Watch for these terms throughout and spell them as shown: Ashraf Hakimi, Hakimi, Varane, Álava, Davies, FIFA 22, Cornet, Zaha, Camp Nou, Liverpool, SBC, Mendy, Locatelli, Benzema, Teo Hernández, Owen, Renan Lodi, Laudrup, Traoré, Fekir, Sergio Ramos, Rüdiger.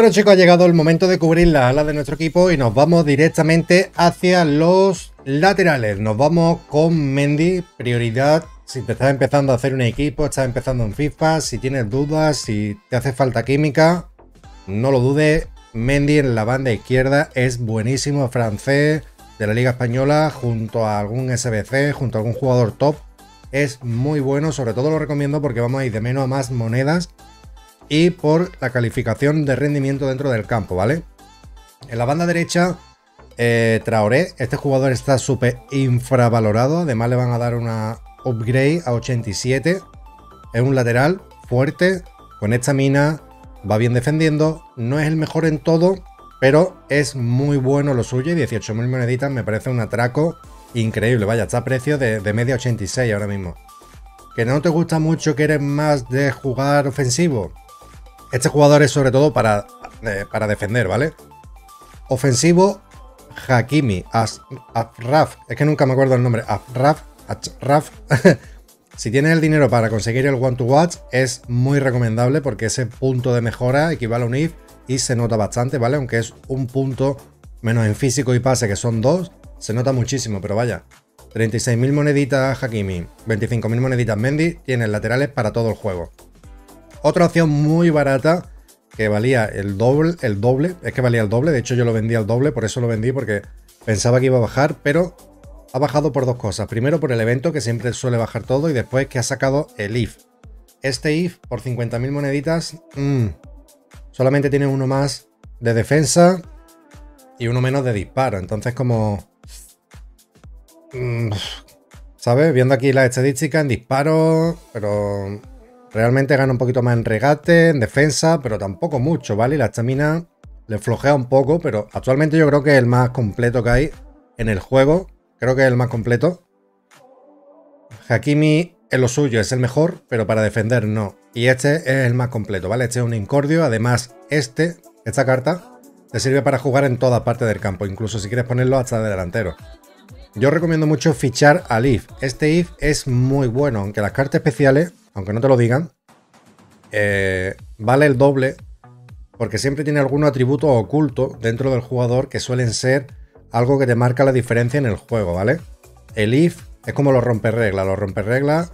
Bueno chicos, ha llegado el momento de cubrir las alas de nuestro equipo y nos vamos directamente hacia los laterales. Nos vamos con Mendy, prioridad. Si te estás empezando a hacer un equipo, estás empezando en FIFA, si tienes dudas, si te hace falta química, no lo dudes. Mendy en la banda izquierda es buenísimo, francés de la Liga Española, junto a algún SBC, junto a algún jugador top. Es muy bueno, sobre todo lo recomiendo porque vamos a ir de menos a más monedas y por la calificación de rendimiento dentro del campo, ¿vale? En la banda derecha, Traoré. Este jugador está súper infravalorado, además le van a dar una upgrade a 87. Es un lateral fuerte, con estamina, va bien defendiendo, no es el mejor en todo, pero es muy bueno lo suyo. Y 18.000 moneditas me parece un atraco increíble, vaya, está a precio de media 86 ahora mismo. ¿Que no te gusta mucho, que eres más de jugar ofensivo? Este jugador es sobre todo para defender, ¿vale? Ofensivo, Hakimi, Ashraf, es que nunca me acuerdo el nombre, Ashraf. Si tienes el dinero para conseguir el One to Watch, es muy recomendable porque ese punto de mejora equivale a un IF y se nota bastante, ¿vale? Aunque es un punto menos en físico y pase, que son 2, se nota muchísimo, pero vaya. 36.000 moneditas Hakimi, 25.000 moneditas Mendy, tiene laterales para todo el juego. Otra opción muy barata que valía el doble, es que valía el doble, de hecho yo lo vendí al doble, por eso lo vendí, porque pensaba que iba a bajar, pero ha bajado por dos cosas. Primero por el evento, que siempre suele bajar todo, y después que ha sacado el IF. Este IF por 50.000 moneditas, solamente tiene uno más de defensa y uno menos de disparo, entonces como... ¿sabes? Viendo aquí las estadísticas en disparo, pero realmente gana un poquito más en regate, en defensa, pero tampoco mucho, ¿vale? Y la estamina le flojea un poco, pero actualmente yo creo que es el más completo que hay en el juego. Creo que es el más completo. Hakimi en lo suyo es el mejor, pero para defender no. Y este es el más completo, ¿vale? Este es un incordio. Además, esta carta te sirve para jugar en todas partes del campo, incluso si quieres ponerlo hasta de delantero. Yo recomiendo mucho fichar al IF. Este IF es muy bueno, aunque las cartas especiales, aunque no te lo digan, vale el doble, porque siempre tiene algún atributo oculto dentro del jugador que suelen ser algo que te marca la diferencia en el juego, ¿vale? El IF es como los romperreglas. Los romperreglas,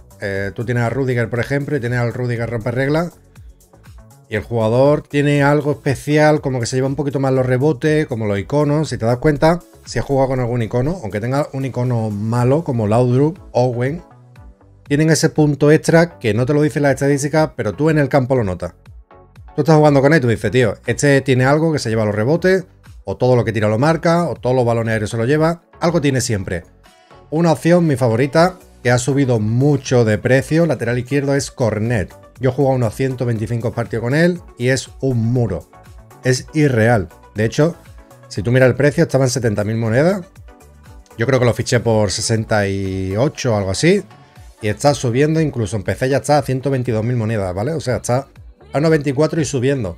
tú tienes a Rüdiger, por ejemplo, y tienes al Rüdiger romperreglas, y el jugador tiene algo especial, como que se lleva un poquito más los rebotes, como los iconos. Si te das cuenta, si has jugado con algún icono, aunque tenga un icono malo como Laudrup, Owen, tienen ese punto extra que no te lo dicen las estadísticas, pero tú en el campo lo notas. Tú estás jugando con él y tú dices, tío, este tiene algo que se lleva los rebotes, o todo lo que tira lo marca, o todos los balones aéreos se lo lleva. Algo tiene siempre. Una opción, mi favorita, que ha subido mucho de precio, lateral izquierdo, es Cornet. Yo he jugado unos 125 partidos con él y es un muro. Es irreal. De hecho, si tú miras el precio, estaban 70.000 monedas. Yo creo que lo fiché por 68 o algo así. Y está subiendo, incluso empecé ya está a 122.000 monedas, ¿vale? O sea, está a 94 y subiendo.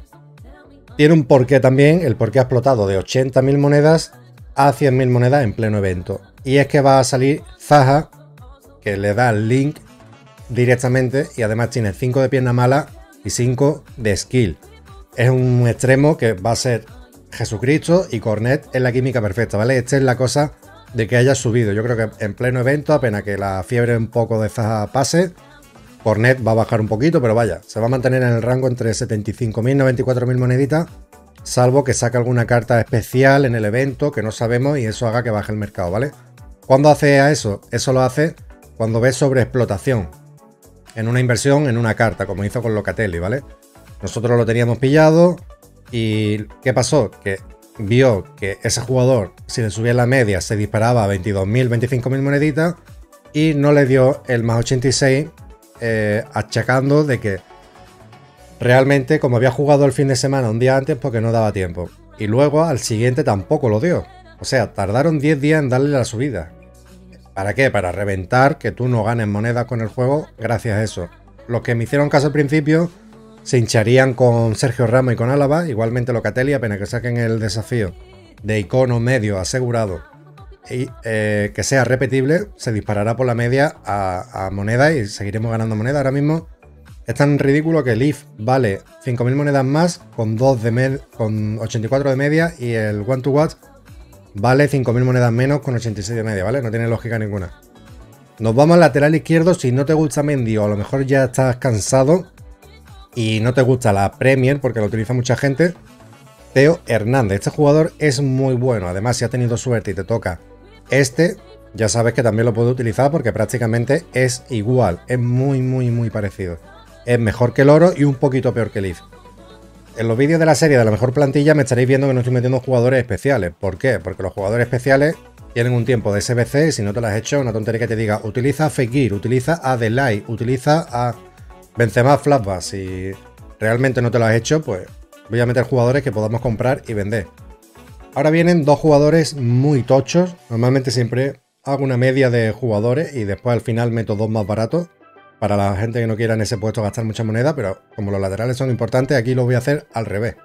Tiene un porqué también, el porqué ha explotado de 80.000 monedas a 100.000 monedas en pleno evento. Y es que va a salir Zaha, que le da el link directamente, y además tiene 5 de pierna mala y 5 de skill. Es un extremo que va a ser Jesucristo, y Cornet es la química perfecta, ¿vale? Esta es la cosa de que haya subido. Yo creo que en pleno evento, apenas que la fiebre un poco de Zaha pase, Cornet va a bajar un poquito, pero vaya, se va a mantener en el rango entre 75.000 y 94.000 moneditas, salvo que saque alguna carta especial en el evento que no sabemos y eso haga que baje el mercado, ¿vale? ¿Cuándo hace a eso? Eso lo hace cuando ves sobreexplotación en una inversión, en una carta, como hizo con Locatelli, ¿vale? Nosotros lo teníamos pillado y ¿qué pasó? Que vio que ese jugador, si le subía la media, se disparaba a 22.000, 25.000 moneditas y no le dio el más 86, achacando de que realmente, como había jugado el fin de semana un día antes, porque no daba tiempo, y luego al siguiente tampoco lo dio. O sea, tardaron 10 días en darle la subida. ¿Para qué? Para reventar que tú no ganes monedas con el juego gracias a eso. Los que me hicieron caso al principio se hincharían con Sergio Ramos y con Álava. Igualmente Locatelli, apenas que saquen el desafío de icono medio asegurado y que sea repetible, se disparará por la media a moneda y seguiremos ganando moneda. Ahora mismo Es tan ridículo que el IF vale 5.000 monedas más con 84 de media y el One to Watch vale 5.000 monedas menos con 86 de media, ¿vale? No tiene lógica ninguna. Nos vamos al lateral izquierdo. Si no te gusta Mendy o a lo mejor ya estás cansado y no te gusta la Premier porque lo utiliza mucha gente, Teo Hernández. Este jugador es muy bueno. Además, si has tenido suerte y te toca este, ya sabes que también lo puedes utilizar porque prácticamente es igual. Es muy, muy, muy parecido. Es mejor que el oro y un poquito peor que el IF. En los vídeos de la serie de la mejor plantilla me estaréis viendo que no estoy metiendo jugadores especiales. ¿Por qué? Porque los jugadores especiales tienen un tiempo de SBC y si no te lo has hecho, una tontería que te diga, utiliza Fekir, utiliza a Delay, utiliza a Benzema Flashback. Si realmente no te lo has hecho, pues voy a meter jugadores que podamos comprar y vender. Ahora vienen dos jugadores muy tochos. Normalmente siempre hago una media de jugadores y después al final meto dos más baratos, para la gente que no quiera en ese puesto gastar mucha moneda, pero como los laterales son importantes, aquí lo voy a hacer al revés.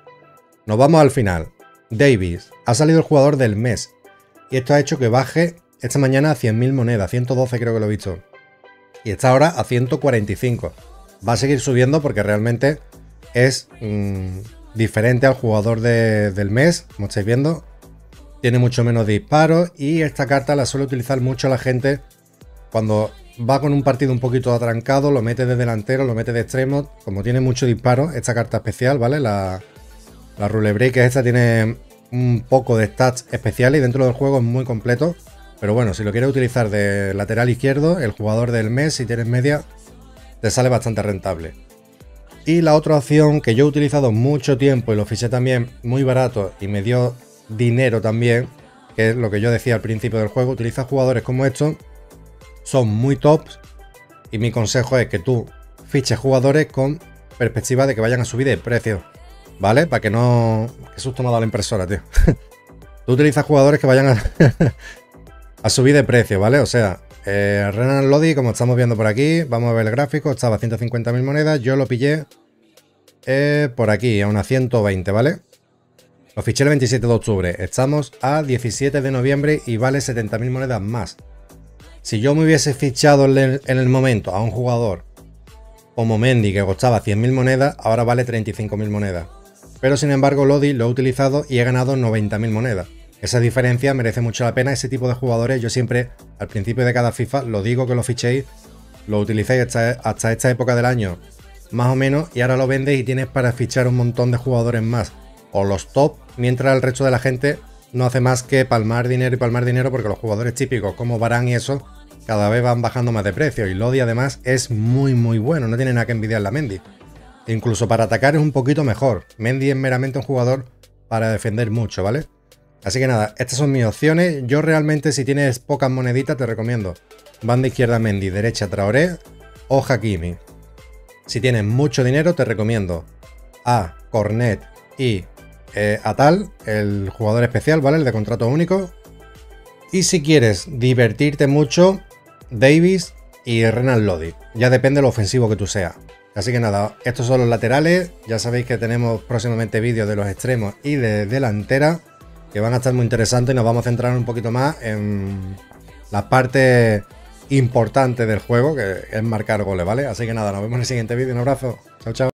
Nos vamos al final. Davies. Ha salido el jugador del mes. Y esto ha hecho que baje esta mañana a 100.000 monedas. 112 creo que lo he visto. Y está ahora a 145. Va a seguir subiendo porque realmente es diferente al jugador del mes. Como estáis viendo, tiene mucho menos disparos. Y esta carta la suele utilizar mucho la gente cuando va con un partido un poquito atrancado, lo mete de delantero, lo mete de extremo. Como tiene mucho disparo, esta carta especial, ¿vale? La Rule Break esta tiene un poco de stats especiales y dentro del juego es muy completo. Pero bueno, si lo quieres utilizar de lateral izquierdo, el jugador del mes, si tienes media, te sale bastante rentable. Y la otra opción que yo he utilizado mucho tiempo y lo fiché también muy barato y me dio dinero también, que es lo que yo decía al principio del juego, utiliza jugadores como estos. Son muy tops y mi consejo es que tú fiches jugadores con perspectiva de que vayan a subir de precio, ¿vale? Para que no... Qué susto me ha dado la impresora, tío. Tú utilizas jugadores que vayan a subir de precio, ¿vale? O sea, Renan Lodi, como estamos viendo por aquí, vamos a ver el gráfico, estaba a 150.000 monedas, yo lo pillé por aquí, a unas 120, ¿vale? Lo fiché el 27 de octubre, estamos a 17 de noviembre y vale 70.000 monedas más. Si yo me hubiese fichado en el momento a un jugador como Mendy que costaba 100.000 monedas, ahora vale 35.000 monedas. Pero sin embargo Lodi lo he utilizado y he ganado 90.000 monedas. Esa diferencia merece mucho la pena. Ese tipo de jugadores yo siempre al principio de cada FIFA lo digo que lo fichéis, lo utilicéis hasta esta época del año más o menos y ahora lo vendes y tienes para fichar un montón de jugadores más o los top mientras el resto de la gente no hace más que palmar dinero porque los jugadores típicos como Varane y eso cada vez van bajando más de precio y Lodi además es muy muy bueno, no tiene nada que envidiarle a Mendy. Incluso para atacar es un poquito mejor. Mendy es meramente un jugador para defender mucho, ¿vale? Así que nada, estas son mis opciones. Yo realmente si tienes pocas moneditas te recomiendo banda izquierda Mendy, derecha Traoré o Hakimi. Si tienes mucho dinero te recomiendo a Cornet y Atal, el jugador especial, ¿vale? El de contrato único. Y si quieres divertirte mucho, Davies y Renan Lodi. Ya depende de lo ofensivo que tú seas. Así que nada, estos son los laterales. Ya sabéis que tenemos próximamente vídeos de los extremos y de delantera que van a estar muy interesantes y nos vamos a centrar un poquito más en la parte importante del juego, que es marcar goles, ¿vale? Así que nada, nos vemos en el siguiente vídeo. Un abrazo. Chao, chao.